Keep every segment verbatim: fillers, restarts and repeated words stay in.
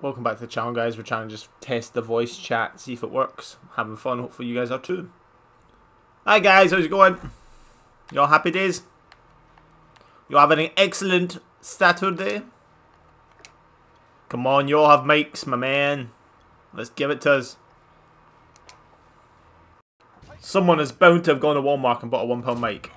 Welcome back to the channel, guys. We're trying to just test the voice chat, see if it works. Having fun, hopefully you guys are too. Hi guys, how's it going? You all happy days? You all having an excellent Saturday? Come on, you all have mics, my man. Let's give it to us. Someone is bound to have gone to Walmart and bought a one pound mic.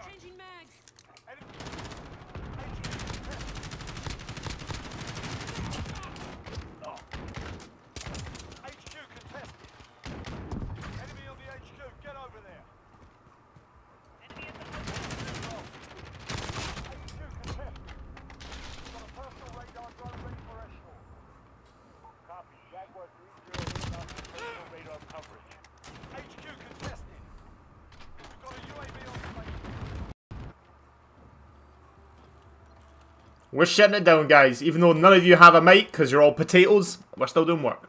We're shutting it down, guys, even though none of you have a mic because you're all potatoes. We're still doing work.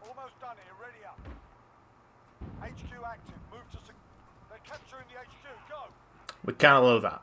Almost done here, ready up. H Q active, move to... They're capturing the H Q, go! We can't allow that.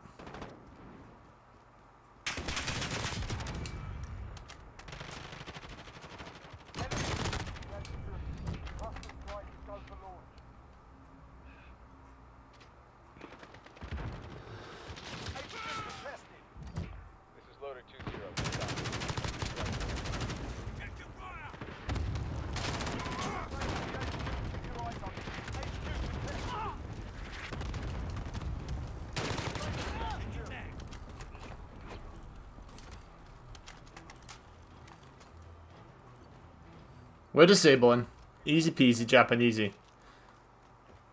We're disabling. Easy peasy, Japanesey.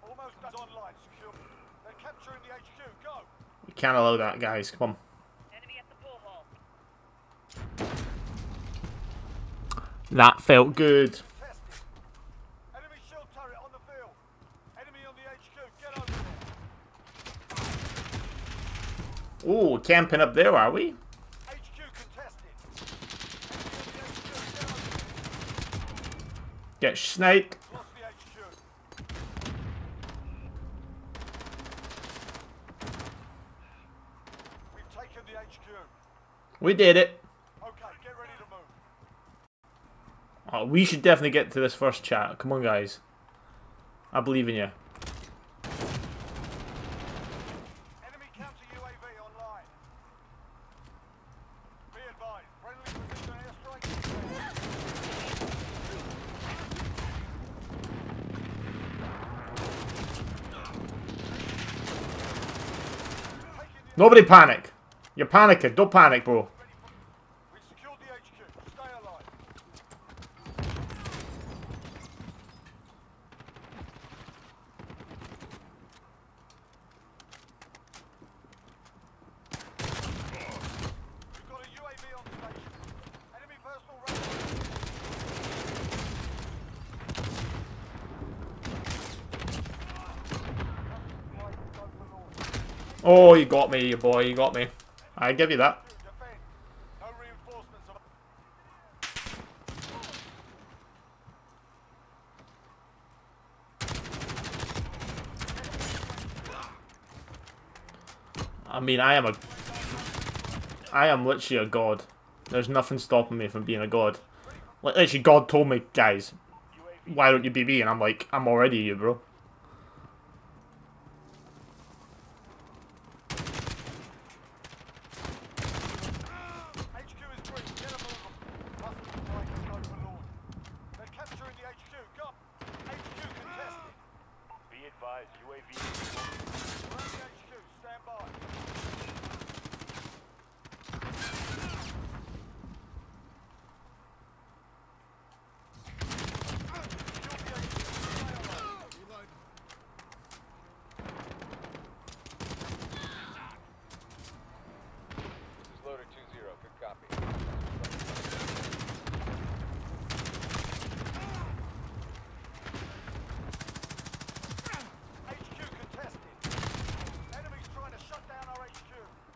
Almost done. Online, secure. They're capturing the H Q. Go. We can't allow that, guys. Come on. Enemy at the borehole. That felt good. Enemy shield turret on the field. Enemy on the H Q. Get over there. Ooh, camping up there, are we? Get sniped. We've taken the H Q. We did it. Okay, get ready to move. Oh, we should definitely get to this first chat. Come on, guys. I believe in you. Enemy counter U A V online. Be advised, friendly precision airstrike. Nobody panic. You're panicking. Don't panic, bro. We've secured the H Q. Stay alive. We've got a U A V on station. Enemy personal . Oh, you got me, you boy, you got me. I give you that. No reinforcements of... I mean, I am a... I am literally a god. There's nothing stopping me from being a god. Literally, God told me, guys, why don't you be me? And I'm like, I'm already you, bro.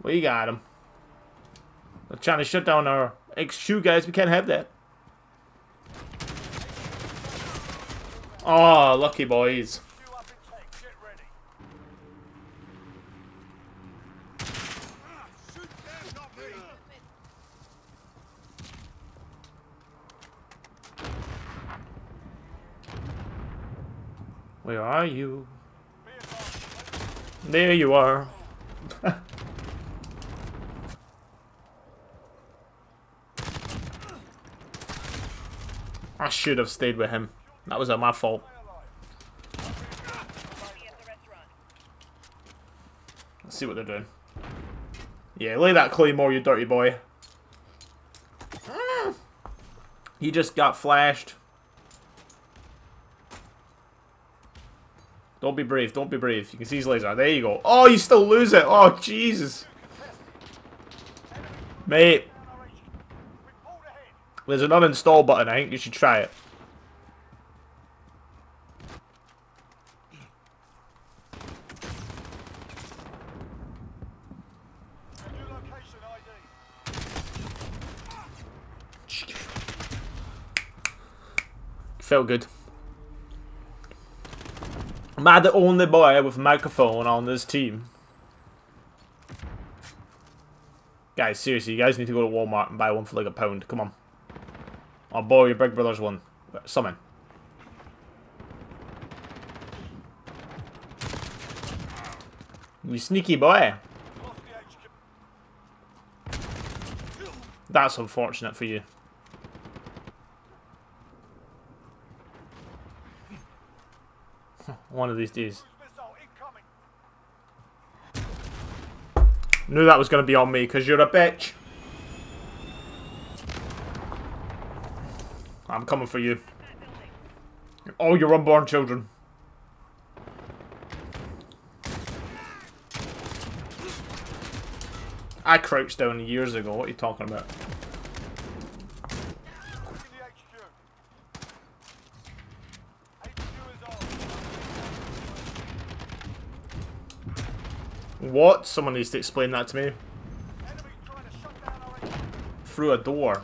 We got him. They're trying to shut down our H Q, guys. We can't have that. Oh, lucky boys. Where are you? There you are. I should have stayed with him. That was my fault. Let's see what they're doing. Yeah, lay that claymore, you dirty boy. Mm. He just got flashed. Don't be brave, don't be brave. You can see his laser. There you go. Oh, you still lose it. Oh, Jesus. Mate. There's an uninstall button. I think you should try it. Felt good. Am I the only boy with a microphone on this team? Guys, seriously, you guys need to go to Walmart and buy one for like a pound. Come on. I'll borrow your Big Brother's one. Summon. You sneaky boy. That's unfortunate for you. One of these days. Knew that was going to be on me, because you're a bitch. I'm coming for you. All your unborn children. I crouched down years ago. What are you talking about? What? Someone needs to explain that to me. Through a door.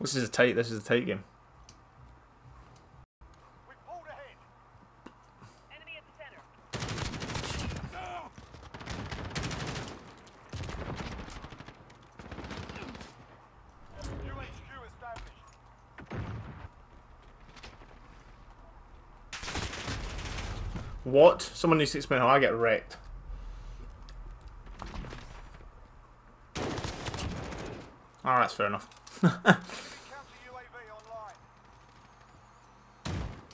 This is a tight, this is a tight game. What? Someone needs to explain how I get wrecked. Alright, that's fair enough.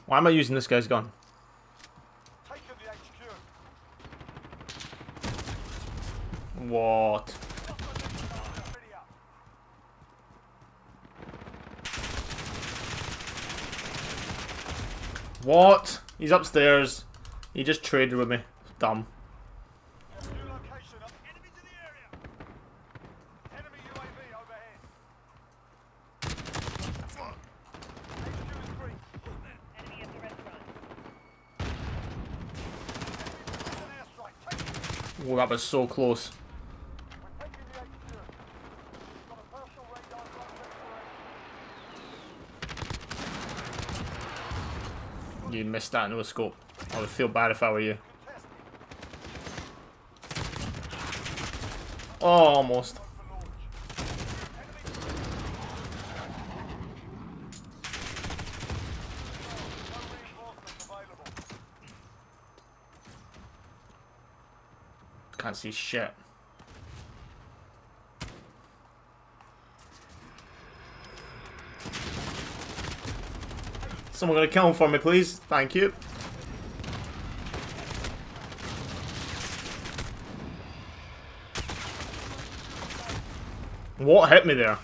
Why am I using this guy's gun? What? What? He's upstairs. He just traded with me. Dumb. Oh, that was so close. You missed that no scope. I would feel bad if I were you. Oh, almost. Can't see shit. Someone gonna kill him for me, please. Thank you. What hit me there?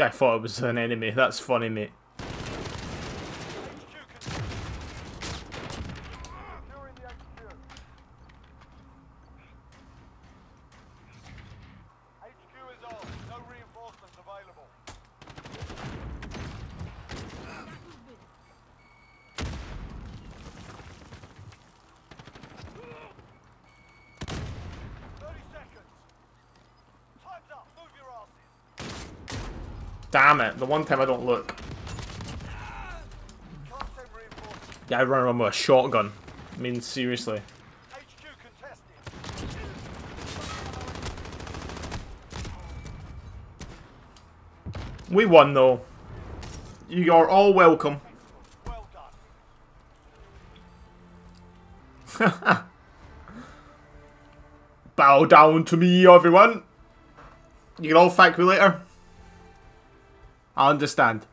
I thought it was an enemy. That's funny, mate. Damn it, the one time I don't look. Yeah, I run around with a shotgun. I mean, seriously. We won, though. You are all welcome. Well done. Bow down to me, everyone. You can all thank me later. I understand.